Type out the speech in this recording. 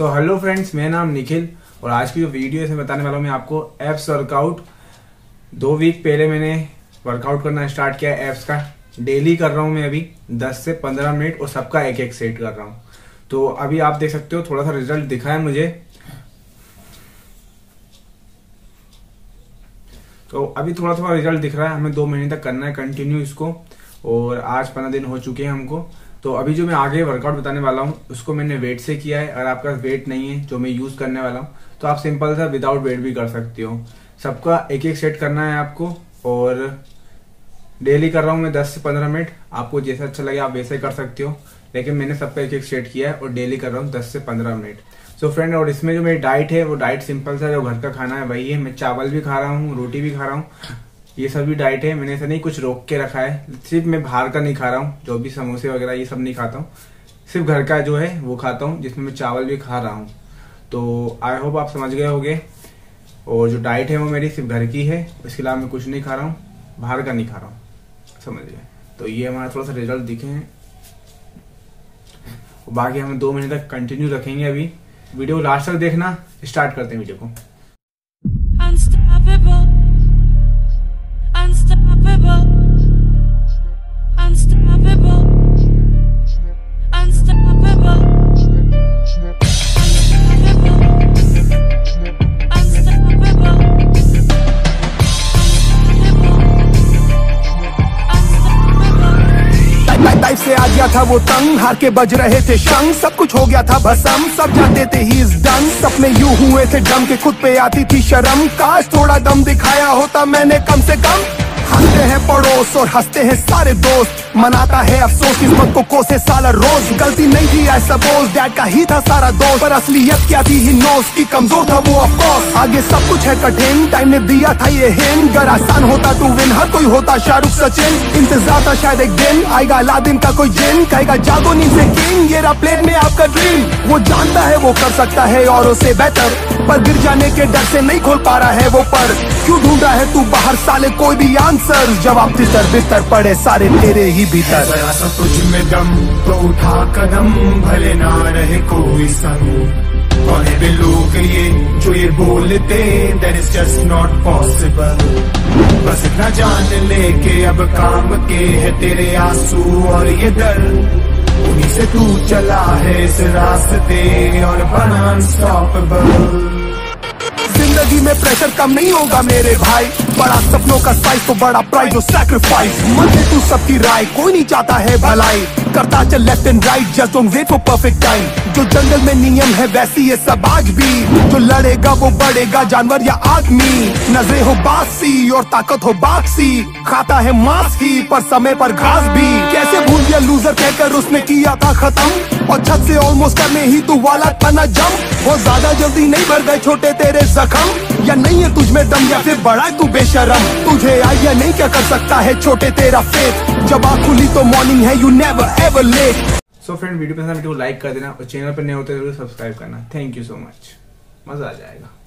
So hello friends, मेरा नाम निखिल और आज की जो वीडियो इसमें बताने वाला हूँ मैं आपको एप्स वर्कआउट। 2 वीक पहले मैंने वर्कआउट करना स्टार्ट किया एप्स का। डेली कर रहा हूँ मैं अभी 10 से 15 मिनट और सबका एक सेट कर रहा हूँ। तो अभी आप देख सकते हो थोड़ा सा रिजल्ट दिखा है मुझे। तो अभी थोड़ा थोड़ा रिजल्ट दिख रहा है। हमें 2 महीने तक करना है कंटिन्यू इसको और आज 15 दिन हो चुके हैं हमको। तो अभी जो मैं आगे वर्कआउट बताने वाला हूँ उसको मैंने वेट से किया है। अगर आपके पास वेट नहीं है जो मैं यूज करने वाला हूँ तो आप सिंपल सा विदाउट वेट भी कर सकते हो। सबका एक सेट करना है आपको और डेली कर रहा हूँ मैं 10 से 15 मिनट। आपको जैसा अच्छा लगे आप वैसे कर सकते हो, लेकिन मैंने सबका एक सेट किया है और डेली कर रहा हूँ 10 से 15 मिनट। सो फ्रेंड, और इसमें जो मेरी डाइट है वो डाइट सिंपल सा जो घर का खाना है वही है। मैं चावल भी खा रहा हूँ, रोटी भी खा रहा हूँ, ये सब भी डाइट है। मैंने ऐसा नहीं कुछ रोक के रखा है। सिर्फ मैं बाहर का नहीं खा रहा हूँ, जो भी समोसे वगैरह ये सब नहीं खाता हूँ। सिर्फ घर का जो है वो खाता हूँ, जिसमें मैं चावल भी खा रहा हूँ। तो आई होप आप समझ गए होंगे। और जो डाइट है वो मेरी सिर्फ घर की है, इसके अलावा मैं कुछ नहीं खा रहा हूँ, बाहर का नहीं खा रहा हूँ, समझ गए। तो ये हमारा थोड़ा सा रिजल्ट दिखे हैं, बाकी हम 2 महीने तक कंटिन्यू रखेंगे। अभी वीडियो लास्ट तक देखना। स्टार्ट करते हैं वीडियो को। से आ गया था वो तंग, हार के बज रहे थे शंग, सब कुछ हो गया था भसम, सब जानते थे ही इस डन, सपने यूं हुए थे डम के खुद पे आती थी शर्म, काश थोड़ा दम दिखाया होता मैंने कम से कम। हंसते हैं पड़ोस और हंसते हैं सारे दोस्त, मनाता है अफसोस किस्मत को कोसे साला रोज, गलती नहीं थी आई सपोज, डैड का ही था सारा दोष, पर असलियत क्या थी ही नोस की कमजोर था वो अफसोस। आगे सब कुछ है कठिन, टाइम ने दिया था ये हिंट, अगर आसान होता तो विन हर कोई होता शाहरुख सचिन, इंतजार था शायद एक दिन आएगा अलादीन का कोई जिन, कहेगा जागो नींद से किंग, ये रहा प्लेन में आपका ड्रीम। वो जानता है वो कर सकता है और उसे बेहतर, पर गिर जाने के डर से नहीं खोल पा रहा है वो पर, क्यों ढूंढा है तू बाहर साले कोई भी आंसर, जवाब तितर बितर पड़े सारे तेरे ही भीतर। जरा सा तुझ में दम तो उठा कदम, भले ना रहे कोई संग, कौन भी लोग ये जो ये बोलते, that is just not possible, बस इतना जान ले के अब काम के है तेरे आंसू और ये दर्द, उन्हीं से तू चला है इस रास्ते और बना unstoppable। जिंदगी में प्रेशर कम नहीं होगा मेरे भाई, बड़ा सपनों का साइज तो बड़ा प्राइज और सैक्रिफाइस, मत दे तू सबकी राय, कोई नहीं चाहता है भलाई, करता चल left and right, just don't wait for perfect time, जो जंगल में नियम है वैसी ये सब आज भी, जो लड़ेगा वो बढ़ेगा जानवर या आदमी, नजरे हो बासी और ताकत हो बाक्सी, खाता है मांस की पर समय पर घास भी, कैसे भूल गया लूजर कहकर उसने किया था खत्म, और छत से ऑलमोस्ट करने ही तू वाला तना जम, वो ज्यादा जल्दी नहीं भर गए छोटे तेरे जख्म, या नहीं है तुझ में दम या फिर बड़ा तू बेशरम, तुझे आइडिया नहीं क्या कर सकता है छोटे तेरा फेथ, जब आँख खुली तो मॉर्निंग है you never ever late. So friend, video पसंद आए तो लाइक कर देना और चैनल पर नए होते जरूर सब्सक्राइब करना। थैंक यू सो मच, मजा आ जाएगा।